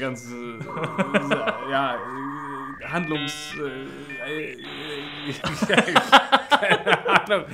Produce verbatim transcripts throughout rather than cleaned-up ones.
ganz äh, ja, Handlungs... Äh, äh, keine Ahnung.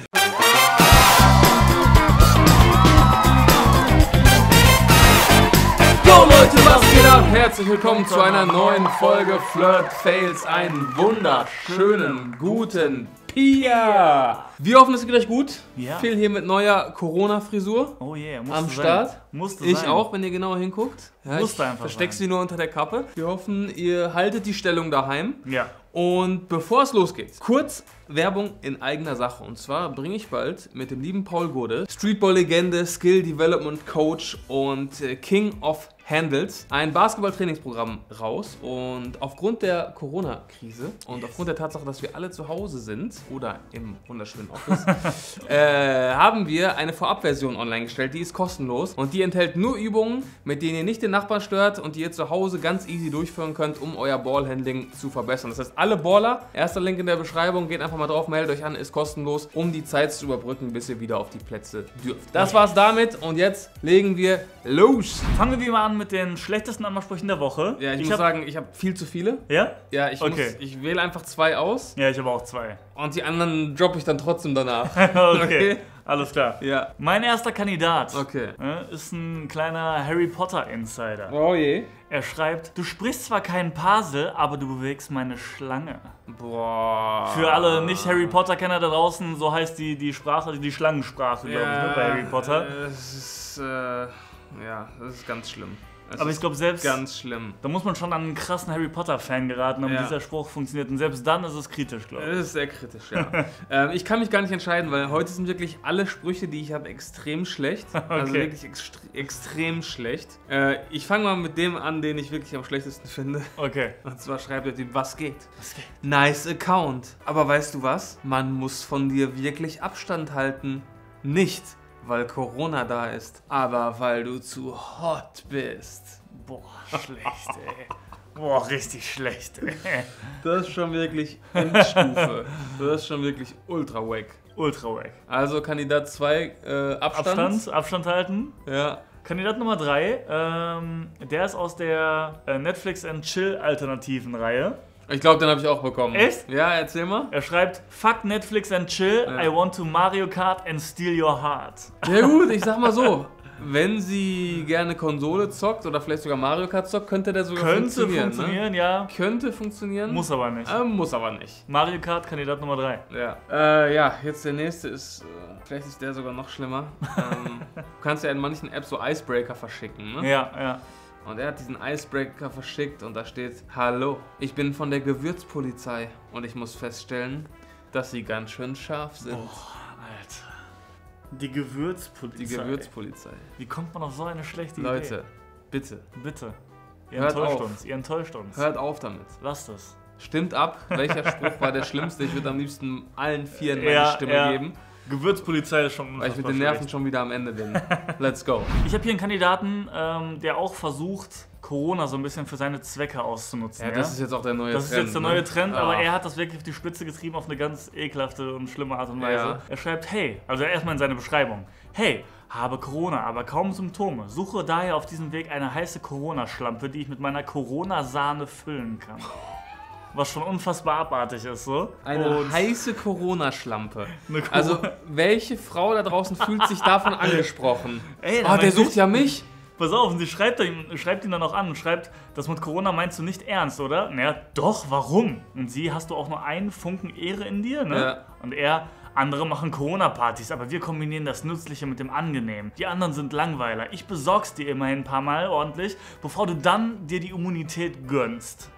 Yo Leute, was geht ab? Herzlich willkommen zu einer neuen Folge Flirt Fails. Einen wunderschönen guten Pia! Wir hoffen, es geht euch gut. Ja. Phil hier mit neuer Corona-Frisur oh yeah, am Start. Musste ich sein. Auch, wenn ihr genauer hinguckt. Ja, ich versteck sie nur unter der Kappe. Wir hoffen, ihr haltet die Stellung daheim. Ja. Und bevor es losgeht, kurz Werbung in eigener Sache. Und zwar bringe ich bald mit dem lieben Paul Gode, Streetball-Legende, Skill-Development-Coach und King of Handles, ein Basketball-Trainingsprogramm raus. Und aufgrund der Corona-Krise und yes. aufgrund der Tatsache, dass wir alle zu Hause sind oder im wunderschönen Office, äh, haben wir eine Vorabversion online gestellt, die ist kostenlos. Und die enthält nur Übungen, mit denen ihr nicht den Nachbarn stört und die ihr zu Hause ganz easy durchführen könnt, um euer Ballhandling zu verbessern. Das heißt, alle Baller, erster Link in der Beschreibung, geht einfach mal drauf, meldet euch an, ist kostenlos, um die Zeit zu überbrücken, bis ihr wieder auf die Plätze dürft. Das war's damit und jetzt legen wir los. Fangen wir mal an mit den schlechtesten Anmachsprüchen der Woche. Ja, ich, ich muss sagen, ich habe viel zu viele. Ja? Ja, ich, okay. muss, ich wähle einfach zwei aus. Ja, ich habe auch zwei. Und die anderen droppe ich dann trotzdem danach. okay. okay. Alles klar. Ja. Mein erster Kandidat okay. ist ein kleiner Harry Potter Insider. Oh je. Er schreibt, du sprichst zwar keinen Parsel, aber du bewegst meine Schlange. Boah. Für alle nicht Harry Potter Kenner da draußen, so heißt die, die Sprache, die Schlangensprache, ja, glaube ich, bei Harry Potter. Es ist, äh, ja, das ist ganz schlimm. Das aber ich glaube selbst, ganz schlimm. Da muss man schon an einen krassen Harry Potter Fan geraten, damit ja. dieser Spruch funktioniert. Und selbst dann ist es kritisch, glaube ich. Das ist sehr kritisch, ja. ähm, ich kann mich gar nicht entscheiden, weil heute sind wirklich alle Sprüche, die ich habe, extrem schlecht. Okay. Also wirklich ext extrem schlecht. Äh, ich fange mal mit dem an, den ich wirklich am schlechtesten finde. Okay. Und zwar schreibt der Typ, was geht? Was geht? Nice Account. Aber weißt du was? Man muss von dir wirklich Abstand halten. Nicht. Weil Corona da ist, aber weil du zu hot bist. Boah, schlecht, ey. Boah, richtig schlecht, ey. Das ist schon wirklich Endstufe. Das ist schon wirklich ultra wack. Ultra wack. Also Kandidat zwei, äh, Abstand. Abstand. Abstand halten. Ja. Kandidat Nummer drei, ähm, der ist aus der äh, Netflix and Chill alternativen Reihe. Ich glaube, den habe ich auch bekommen. Echt? Ja, erzähl mal. Er schreibt, fuck Netflix and chill, ja. I want to Mario Kart and steal your heart. Ja gut, ich sag mal so, wenn sie gerne Konsole zockt oder vielleicht sogar Mario Kart zockt, könnte der sogar könnte funktionieren. Könnte funktionieren, ne? ja. Könnte funktionieren. Muss aber nicht. Äh, muss aber nicht. Mario Kart, Kandidat Nummer drei. Ja, äh, ja jetzt der nächste ist, äh, vielleicht ist der sogar noch schlimmer. ähm, du kannst ja in manchen Apps so Icebreaker verschicken, ne? Ja, ja. Und er hat diesen Icebreaker verschickt und da steht, hallo, ich bin von der Gewürzpolizei und ich muss feststellen, dass sie ganz schön scharf sind. Boah, Alter. Die Gewürzpolizei. Die Gewürzpolizei. Wie kommt man auf so eine schlechte Idee? Leute, bitte. Bitte. Ihr enttäuscht uns. Ihr enttäuscht uns. Hört auf damit. Lasst es. Stimmt ab, welcher Spruch war der schlimmste? Ich würde am liebsten allen vier meine ja, Stimme ja. geben. Gewürzpolizei ist schon... Weil ich mit den Nerven schlecht. schon wieder am Ende bin. Let's go. Ich habe hier einen Kandidaten, ähm, der auch versucht, Corona so ein bisschen für seine Zwecke auszunutzen. Ja, ja? das ist jetzt auch der neue Trend. Das ist Trend, jetzt der neue Trend, ne? aber ah. er hat das wirklich auf die Spitze getrieben auf eine ganz ekelhafte und schlimme Art und Weise. Ja. Er schreibt, hey, also erstmal in seine Beschreibung, hey, habe Corona, aber kaum Symptome. Suche daher auf diesem Weg eine heiße Corona-Schlampe, die ich mit meiner Corona-Sahne füllen kann. Was schon unfassbar abartig ist, so. Eine und heiße Corona-Schlampe. Corona also, welche Frau da draußen fühlt sich davon angesprochen? Ey, oh, der sucht ja mich. Pass auf, und sie schreibt, schreibt ihn dann auch an und schreibt, das mit Corona meinst du nicht ernst, oder? Naja, doch, warum? Und sie, hast du auch nur einen Funken Ehre in dir, ne? Ja. Und er, andere machen Corona-Partys, aber wir kombinieren das Nützliche mit dem Angenehmen. Die anderen sind Langweiler. Ich besorg's dir immerhin ein paar Mal ordentlich, bevor du dann dir die Immunität gönnst.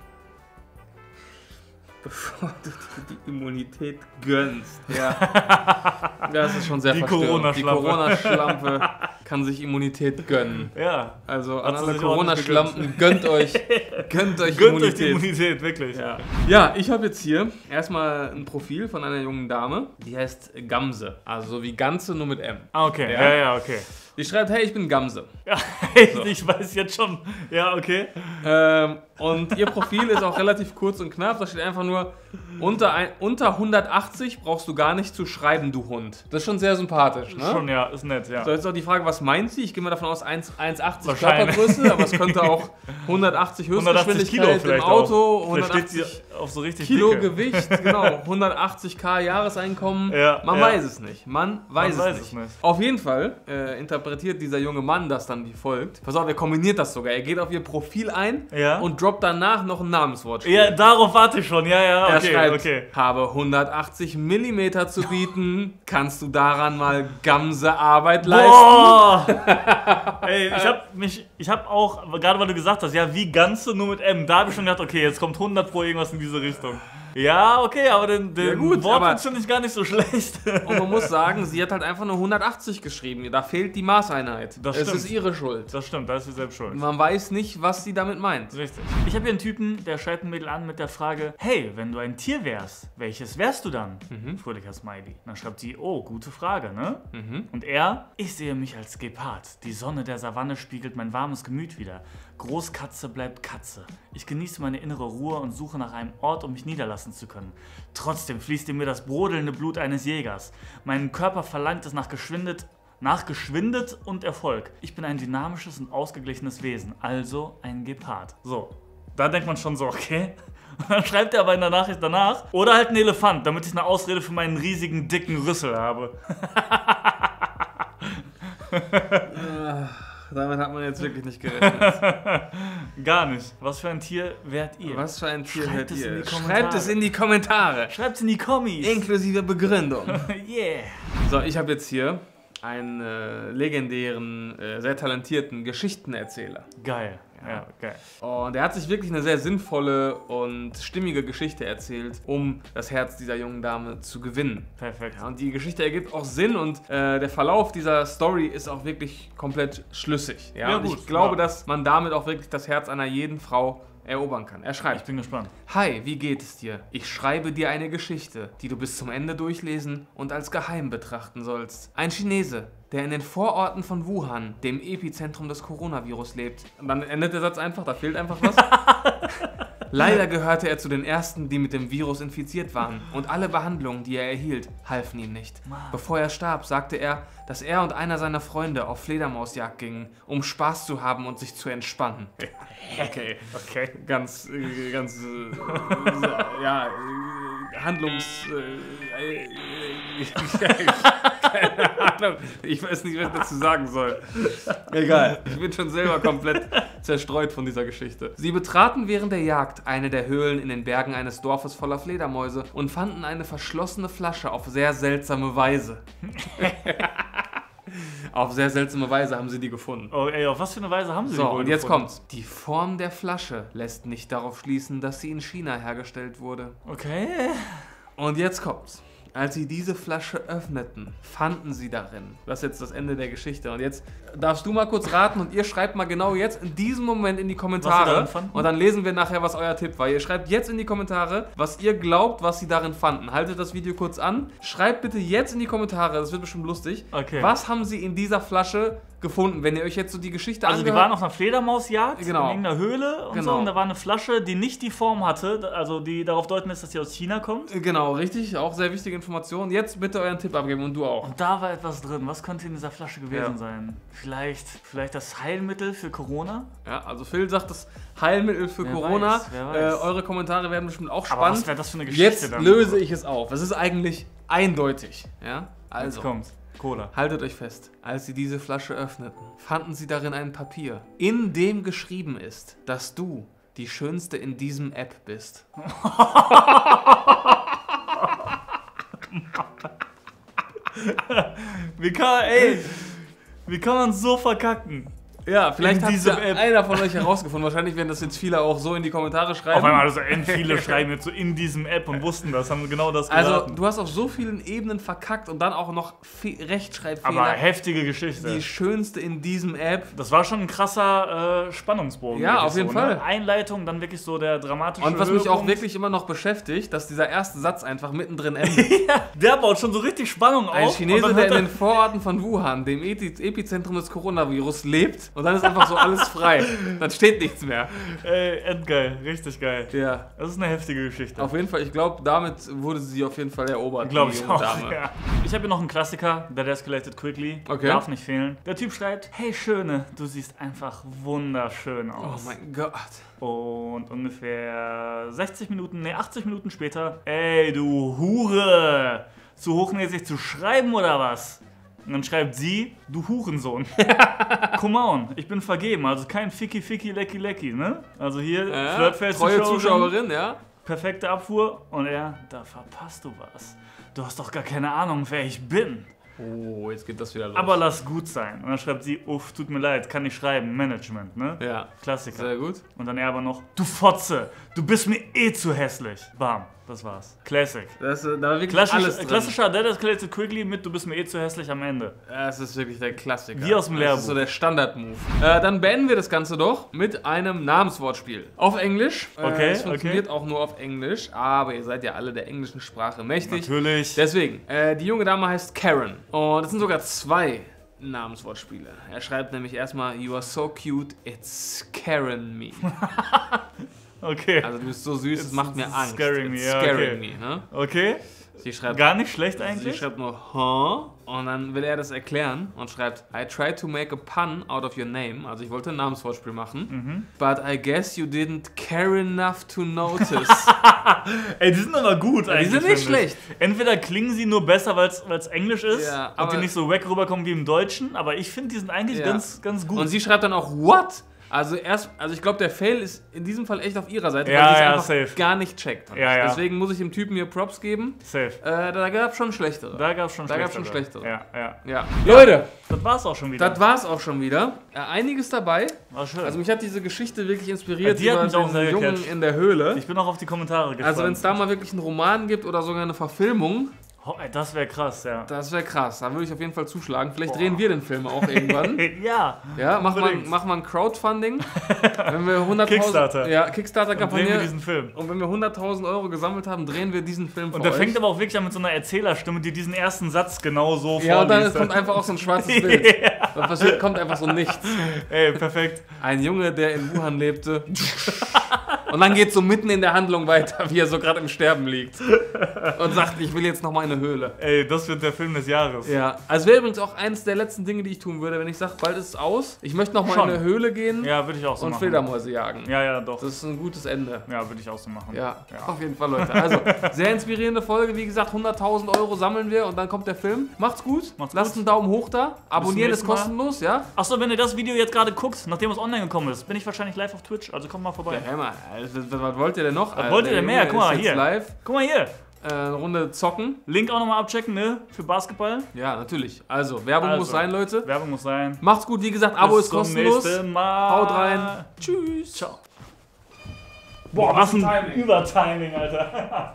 Bevor du dir die Immunität gönnst. Ja. Das ist schon sehr verstörend. Die Corona-Schlampe kann sich Immunität gönnen. Ja. Also an alle Corona-Schlampen, gönnt euch, gönnt euch gönnt Immunität. Gönnt euch die Immunität, wirklich. Ja, ja ich habe jetzt hier erstmal ein Profil von einer jungen Dame, die heißt Gamse. Also so wie Ganze, nur mit M. Ah, okay. Ja, ja, ja okay. Die schreibt, hey, ich bin Gamse. Ja, so. Ich weiß jetzt schon. Ja, okay. Ähm, und ihr Profil ist auch relativ kurz und knapp. Da steht einfach nur, unter, ein, unter hundertachtzig brauchst du gar nicht zu schreiben, du Hund. Das ist schon sehr sympathisch, ne? Schon, ja, ist nett, ja. So, jetzt ist auch die Frage, was meint sie? Ich gehe mal davon aus, eins achtzig Körpergröße, aber es könnte auch hundertachtzig Höchstgeschwindigkeit im Auto, auch. hundertachtzig steht sie auf so richtig Kilo Dicke. Gewicht, genau, hundertachtzig K Jahreseinkommen. Ja, man ja. weiß es nicht, man weiß, man es, weiß nicht. es nicht. Auf jeden Fall äh, interpretiert dieser junge Mann das dann wie folgt. Pass auf, er kombiniert das sogar. Er geht auf ihr Profil ein ja. und droppt danach noch ein Namenswort. Ja, darauf warte ich schon, ja, ja, okay. Er schreibt, okay. habe hundertachtzig Millimeter zu bieten, kannst du daran mal Gamse Arbeit leisten? Boah. Ey, ich hab mich, ich hab auch, gerade weil du gesagt hast, ja, wie Ganze, nur mit M, da habe ich schon gedacht, okay, jetzt kommt hundert pro irgendwas in diese Richtung. Ja, okay, aber den, den ja gut, Wort finde ich gar nicht so schlecht. Und man muss sagen, sie hat halt einfach nur hundertachtzig geschrieben. Da fehlt die Maßeinheit. Das stimmt. Es ist ihre Schuld. Das stimmt, da ist sie selbst schuld. Man weiß nicht, was sie damit meint. Richtig. Ich habe hier einen Typen, der schreibt ein Mädel an mit der Frage, hey, wenn du ein Tier wärst, welches wärst du dann? Mhm. Fröhlicher Smiley. Dann schreibt sie, oh, gute Frage, ne? Mhm. Und er, ich sehe mich als Gepard. Die Sonne der Savanne spiegelt mein warmes Gemüt wieder. Großkatze bleibt Katze. Ich genieße meine innere Ruhe und suche nach einem Ort, um mich niederlassen zu können. Trotzdem fließt in mir das brodelnde Blut eines Jägers. Mein Körper verlangt es nach Geschwindigkeit, nach Geschwindigkeit und Erfolg. Ich bin ein dynamisches und ausgeglichenes Wesen, also ein Gepard. So, da denkt man schon so, okay. Und dann schreibt er aber in der Nachricht danach, oder halt ein Elefant, damit ich eine Ausrede für meinen riesigen, dicken Rüssel habe. Damit hat man jetzt wirklich nicht gerechnet. Gar nicht. Was für ein Tier wärt ihr? Was für ein Tier Schreibt wärt es ihr? Schreibt es in die Kommentare. Schreibt es in die Kommis. Inklusive Begründung. Yeah. So, ich habe jetzt hier einen äh, legendären, äh, sehr talentierten Geschichtenerzähler. Geil. Ja, okay. Und er hat sich wirklich eine sehr sinnvolle und stimmige Geschichte erzählt, um das Herz dieser jungen Dame zu gewinnen. Perfekt. Ja, und die Geschichte ergibt auch Sinn und äh, der Verlauf dieser Story ist auch wirklich komplett schlüssig. Ja, ja und gut, ich glaube, ja. dass man damit auch wirklich das Herz einer jeden Frau erobern kann. Er schreibt. Ich bin gespannt. Hi, wie geht es dir? Ich schreibe dir eine Geschichte, die du bis zum Ende durchlesen und als geheim betrachten sollst. Ein Chinese, der in den Vororten von Wuhan, dem Epizentrum des Coronavirus, lebt. Und dann endet der Satz einfach, da fehlt einfach was. Leider gehörte er zu den Ersten, die mit dem Virus infiziert waren. Und alle Behandlungen, die er erhielt, halfen ihm nicht. Bevor er starb, sagte er, dass er und einer seiner Freunde auf Fledermausjagd gingen, um Spaß zu haben und sich zu entspannen. Okay, okay. Ganz, ganz, äh, ja, äh, Handlungs... Äh, äh, keine Ahnung. Ich weiß nicht, was ich dazu sagen soll. Egal. Ich bin schon selber komplett zerstreut von dieser Geschichte. Sie betraten während der Jagd eine der Höhlen in den Bergen eines Dorfes voller Fledermäuse und fanden eine verschlossene Flasche auf sehr seltsame Weise. Auf sehr seltsame Weise haben sie die gefunden. Oh, ey, auf was für eine Weise haben sie so, die gefunden? So, und jetzt gefunden? kommt's. Die Form der Flasche lässt nicht darauf schließen, dass sie in China hergestellt wurde. Okay. Und jetzt kommt's. Als sie diese Flasche öffneten, fanden sie darin. Das ist jetzt das Ende der Geschichte. Und jetzt darfst du mal kurz raten und ihr schreibt mal genau jetzt in diesem Moment in die Kommentare. Und dann lesen wir nachher, was euer Tipp war. Ihr schreibt jetzt in die Kommentare, was ihr glaubt, was sie darin fanden. Haltet das Video kurz an. Schreibt bitte jetzt in die Kommentare, das wird bestimmt lustig. Okay. Was haben sie in dieser Flasche gefunden, wenn ihr euch jetzt so die Geschichte also angehört? Also die waren auf einer Fledermausjagd, genau. in irgendeiner Höhle und genau. so. Und da war eine Flasche, die nicht die Form hatte, also die darauf deuten lässt, dass sie aus China kommt. Genau, richtig. Auch sehr wichtige Information. Jetzt bitte euren Tipp abgeben und du auch. Und da war etwas drin. Was könnte in dieser Flasche gewesen ja. sein? Vielleicht, vielleicht das Heilmittel für Corona? Ja, also Phil sagt das Heilmittel für wer Corona. Weiß, wer weiß. Äh, eure Kommentare werden bestimmt auch spannend. Aber was wäre das für eine Geschichte? Jetzt dann? löse ich es auf. Es ist eigentlich eindeutig. Ja? Also. Jetzt kommt's. Cola. Haltet euch fest, als sie diese Flasche öffneten, fanden sie darin ein Papier, in dem geschrieben ist, dass du die Schönste in diesem App bist. Wie kann, ey, wie kann man so verkacken? Ja, vielleicht hat ja einer von euch herausgefunden. Wahrscheinlich werden das jetzt viele auch so in die Kommentare schreiben. Auf einmal, also viele schreiben jetzt so in diesem App und wussten das, haben genau das geraten. Also du hast auf so vielen Ebenen verkackt und dann auch noch Rechtschreibfehler. Aber heftige Geschichte. Die schönste in diesem App. Das war schon ein krasser äh, Spannungsbogen. Ja, auf jeden so, Fall. Ne? Einleitung, dann wirklich so der dramatische Und was Höhepunkt. Mich auch wirklich immer noch beschäftigt, dass dieser erste Satz einfach mittendrin endet. Ja, der baut schon so richtig Spannung auf. Ein Chinese, der in den Vororten von Wuhan, dem Epizentrum des Coronavirus, lebt. Und dann ist einfach so alles frei. Dann steht nichts mehr. Ey, endgeil. Richtig geil. Ja. Das ist eine heftige Geschichte. Auf jeden Fall. Ich glaube, damit wurde sie auf jeden Fall erobert. Glaube ich auch, Dame. Ja. Ich habe hier noch einen Klassiker. That escalated quickly. Okay. Darf nicht fehlen. Der Typ schreibt, hey Schöne, du siehst einfach wunderschön aus. Oh mein Gott. Und ungefähr sechzig Minuten, nee, achtzig Minuten später, ey du Hure, zu hochnäsig zu schreiben oder was? Und dann schreibt sie, du Hurensohn. Come on, ich bin vergeben, also kein Ficky Ficky Lecky Lecky, ne? Also hier, äh, Flirt Fails treue Zuschauerin, ja. Perfekte Abfuhr und er, da verpasst du was. Du hast doch gar keine Ahnung, wer ich bin. Oh, jetzt geht das wieder los. Aber lass gut sein. Und dann schreibt sie, uff, tut mir leid, kann nicht schreiben, Management, ne? Ja. Klassiker. Sehr gut. Und dann er aber noch, du Fotze, du bist mir eh zu hässlich. Bam, das war's. Classic. Das, da war wirklich Klassisch, alles drin. Klassischer That escalated quickly mit, du bist mir eh zu hässlich am Ende. Das ist wirklich der Klassiker. Wie aus dem Lehrbuch. Das ist so der Standard-Move. Äh, dann beenden wir das Ganze doch mit einem Namenswortspiel. Auf Englisch. Okay, äh, das funktioniert okay. auch nur auf Englisch, aber ihr seid ja alle der englischen Sprache mächtig. Natürlich. Deswegen, äh, die junge Dame heißt Karen. Und es sind sogar zwei Namenswortspiele. Er schreibt nämlich erstmal, you are so cute, it's scaring me. Okay. Also du bist so süß, es macht mir Angst. Scaring me, ja, scaring okay. me, ne? Okay. Sie schreibt, gar nicht schlecht eigentlich. Sie schreibt nur, huh? Und dann will er das erklären und schreibt, I tried to make a pun out of your name. Also ich wollte ein Namenswortspiel machen. Mhm. But I guess you didn't care enough to notice. Ey, die sind aber gut ja, eigentlich. Die sind nicht schlecht. Entweder klingen sie nur besser, weil es Englisch ist ja, und die nicht so wack rüberkommen wie im Deutschen. Aber ich finde, die sind eigentlich ja. ganz, ganz gut. Und sie schreibt dann auch, what? Also erst, also ich glaube, der Fail ist in diesem Fall echt auf ihrer Seite, ja, weil sie es ja, einfach safe. gar nicht checkt. Ja, ja. Deswegen muss ich dem Typen hier Props geben. Safe. Äh, da gab es schon schlechtere. Da gab es schon, schon schlechtere. Ja, ja. Ja. Leute, das war's auch schon wieder. Das war's auch schon wieder. Ja, einiges dabei. War schön. Also mich hat diese Geschichte wirklich inspiriert. Ja, die hat mich auch sehr Jungen in der Höhle. Ich bin auch auf die Kommentare gespannt. Also wenn es da mal wirklich einen Roman gibt oder sogar eine Verfilmung. Oh, ey, das wäre krass, ja. Das wäre krass, da würde ich auf jeden Fall zuschlagen. Vielleicht Boah. drehen wir den Film auch irgendwann. ja, ja mach, mal, mach mal ein Crowdfunding. Wenn wir hunderttausend Kickstarter. Ja, Kickstarter-Kampagne. Drehen wir diesen Film. Und wenn wir hunderttausend Euro gesammelt haben, drehen wir diesen Film vor Und der euch. fängt aber auch wirklich an mit so einer Erzählerstimme, die diesen ersten Satz genau so vorliest. Ja, und dann ist, kommt einfach auch so ein schwarzes Bild. ja. Dann passiert, kommt einfach so nichts. Ey, perfekt. Ein Junge, der in Wuhan lebte. Und dann geht es so mitten in der Handlung weiter, wie er so gerade im Sterben liegt. Und sagt, ich will jetzt nochmal in eine Höhle. Ey, das wird der Film des Jahres. Ja, also wäre übrigens auch eines der letzten Dinge, die ich tun würde, wenn ich sage, bald ist es aus. Ich möchte nochmal in eine Höhle gehen ja, würde ich auch so und machen. Fledermäuse jagen. Ja, ja, doch. Das ist ein gutes Ende. Ja, würde ich auch so machen. Ja, ja, auf jeden Fall, Leute. Also, sehr inspirierende Folge. Wie gesagt, hunderttausend Euro sammeln wir und dann kommt der Film. Macht's gut. Macht's Lasst gut. einen Daumen hoch da. Abonnieren ist kostenlos, ja. Achso, wenn ihr das Video jetzt gerade guckt, nachdem es online gekommen ist, bin ich wahrscheinlich live auf Twitch. Also kommt mal vorbei. Ja, Hammer. Also, was wollt ihr denn noch? Was also, wollt ihr denn mehr? Guck mal, hier. Live. Guck mal hier. Eine äh, Runde zocken. Link auch nochmal abchecken, ne? Für Basketball. Ja, natürlich. Also, Werbung also, muss sein, Leute. Werbung muss sein. Macht's gut, wie gesagt, Abo Bis ist kostenlos. Bis zum nächsten Mal. Haut rein. Tschüss. Ciao. Boah, was ein Übertiming, Alter.